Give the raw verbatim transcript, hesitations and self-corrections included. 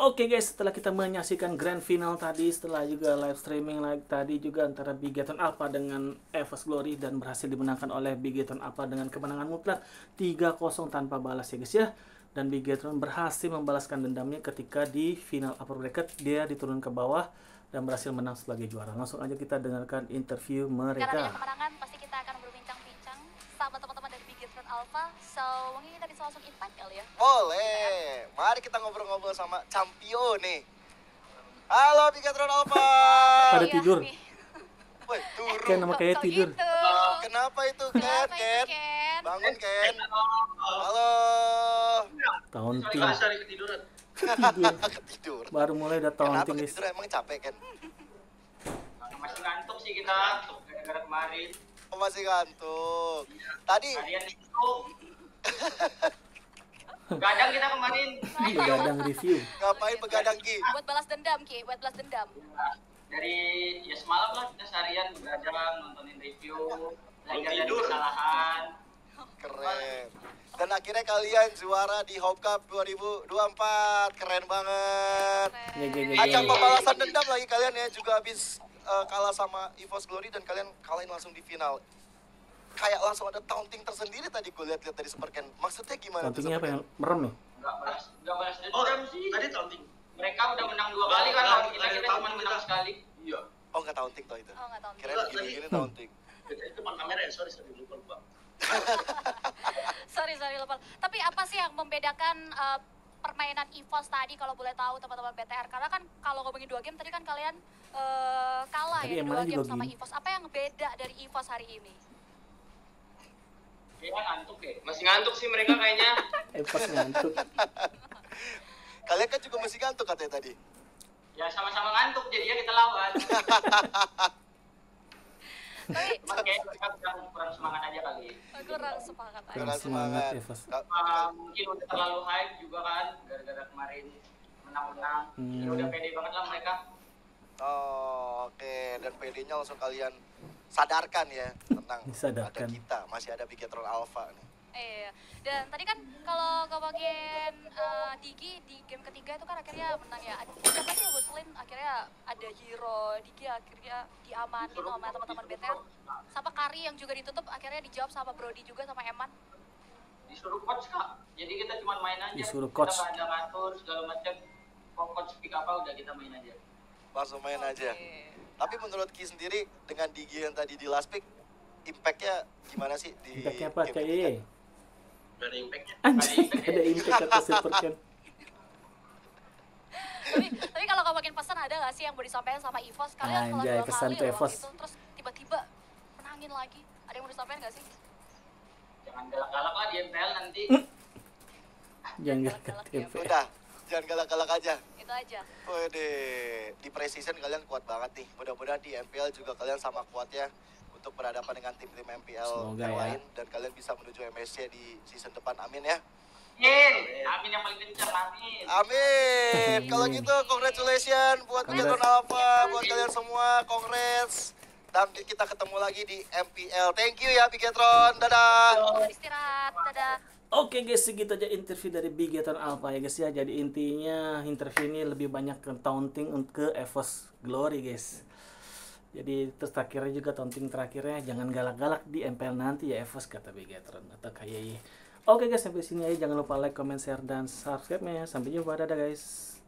Oke okay guys, setelah kita menyaksikan grand final tadi, setelah juga live streaming like tadi juga antara Bigetron Alpha dengan Evos Glory, dan berhasil dimenangkan oleh Bigetron Alpha dengan kemenangan mutlak tiga kosong tanpa balas ya guys ya. Dan Bigetron berhasil membalaskan dendamnya ketika di final upper bracket dia diturun ke bawah dan berhasil menang sebagai juara. Langsung aja kita dengarkan interview mereka. Karena kemenangan pasti kita akan berbincang-bincang sama teman-teman dari Bigetron Alpha. So, mungkin kita bisa langsung invite kali ya. Boleh. Mari kita ngobrol-ngobrol sama champion nih. Halo Bigetron Alpha. Ada tidur. Woi, turun. Kayak nama kayak tidur. Kenapa itu, Ken? Ken. Bangun, Ken. Halo. Tahun tidur. Ketiduran. Ketidur. Baru mulai udah tahun tinggi. Ketiduran emang capek kan? Masih ngantuk sih kita. Gara-gara kemarin. Oh, masih ngantuk. Tadi. Begadang kita kemarin. Begadang review. Ngapain begadang Ki? Buat balas dendam Ki. Buat balas dendam. Dari ya semalam lah kita seharian begadang nontonin review. Belajar dari kesalahan. Keren. Dan akhirnya kalian juara di Hope Cup dua ribu dua puluh empat. Keren banget. Ajang pembalasan dendam lagi kalian ya, juga habis uh, kalah sama Evos Glory dan kalian kalahin langsung di final. Kayak langsung ada taunting tersendiri tadi gue lihat-lihat dari Superken. Maksudnya gimana? Tauntingnya apa yang merem ya? Enggak balas, enggak balas dendam sih. Tadi taunting. Mereka udah menang dua kali kan lawan kita, kita cuma menang sekali. Iya. Oh, enggak taunting toh itu. Oh, enggak taunting. Keren gini-gini taunting. Itu depan kamera ya, sorry sorry lupa lupa. sorry sorry lupa. Tapi apa sih yang membedakan uh, permainan Evos tadi kalau boleh tahu teman-teman B T R? Karena kan kalau ngomongin dua game tadi kan kalian uh, kalah tadi ya dua game sama Evos. Apa yang beda dari Evos hari ini? Ya, ngantuk ya. Masih ngantuk sih mereka kayaknya. Evos ngantuk. Kalian kan juga masih ngantuk katanya tadi. Ya sama-sama ngantuk jadinya kita lawan. Tapi kurang semangat aja kali. Kurang semangat aja. Kurang semangat. Uh, mungkin udah terlalu hype juga kan, gara-gara kemarin menang-menang. Hmm. Ya udah pede banget lah mereka. Oh, oke. Okay. Dan pedenya langsung kalian sadarkan ya, tenang. Sadarkan. Ada kita, masih ada Bigetron Alpha nih. Iya. Dan tadi kan kalau ngomongin uh, Digi di game ketiga itu kan akhirnya menang ya. Siapa sih yang ngusulin akhirnya ada Hero, Digi akhirnya diamanin sama teman-teman B T R. Sama Kari yang juga ditutup akhirnya dijawab sama Brody juga sama Eman. Disuruh coach Kak. Jadi kita cuma main aja. Disuruh coach. Kita ada ngatur segala macam. Coach pick apa udah kita main aja. Langsung main okay. aja. Tapi menurut Ki sendiri dengan Digi yang tadi di last pick, impact-nya gimana sih di impact-nya apa kayak? Ada impact-nya. Ada impact atas Superken. Tapi, tapi kalau ngomongin pesan ada nggak sih yang mau disampaikan sama Evos? Kalian kalau dua kali Evos itu terus tiba-tiba menangin lagi. Ada yang mau disampaikan nggak sih? Jangan galak-galak lah di M P L nanti. Jangan galak-galak di M P L. Udah, jangan galak-galak aja. Itu aja. Wede, di pre-season kalian kuat banget nih. Mudah-mudahan di M P L juga kalian sama kuatnya untuk berhadapan dengan tim-tim M P L Semoga yang ya. lain, dan kalian bisa menuju M S C di season depan, amin ya. Amin, amin yang paling kencang, amin. Amin. Kalau gitu, congratulations buat Bigetron Alpha, buat kalian semua, congrats. Dan kita ketemu lagi di M P L. Thank you ya Bigetron, dadah. Istirahat, dadah. Oke guys, segitu aja interview dari Bigetron Alpha ya guys ya. Jadi intinya interview ini lebih banyak ke taunting ke Evos Glory guys. Jadi terus terakhirnya juga taunting terakhirnya jangan galak-galak di M P L nanti ya Evos, kata Bigetron atau K Y I. Oke guys, sampai sini aja, jangan lupa like, comment, share dan subscribe-nya. Sampai jumpa, dadah guys.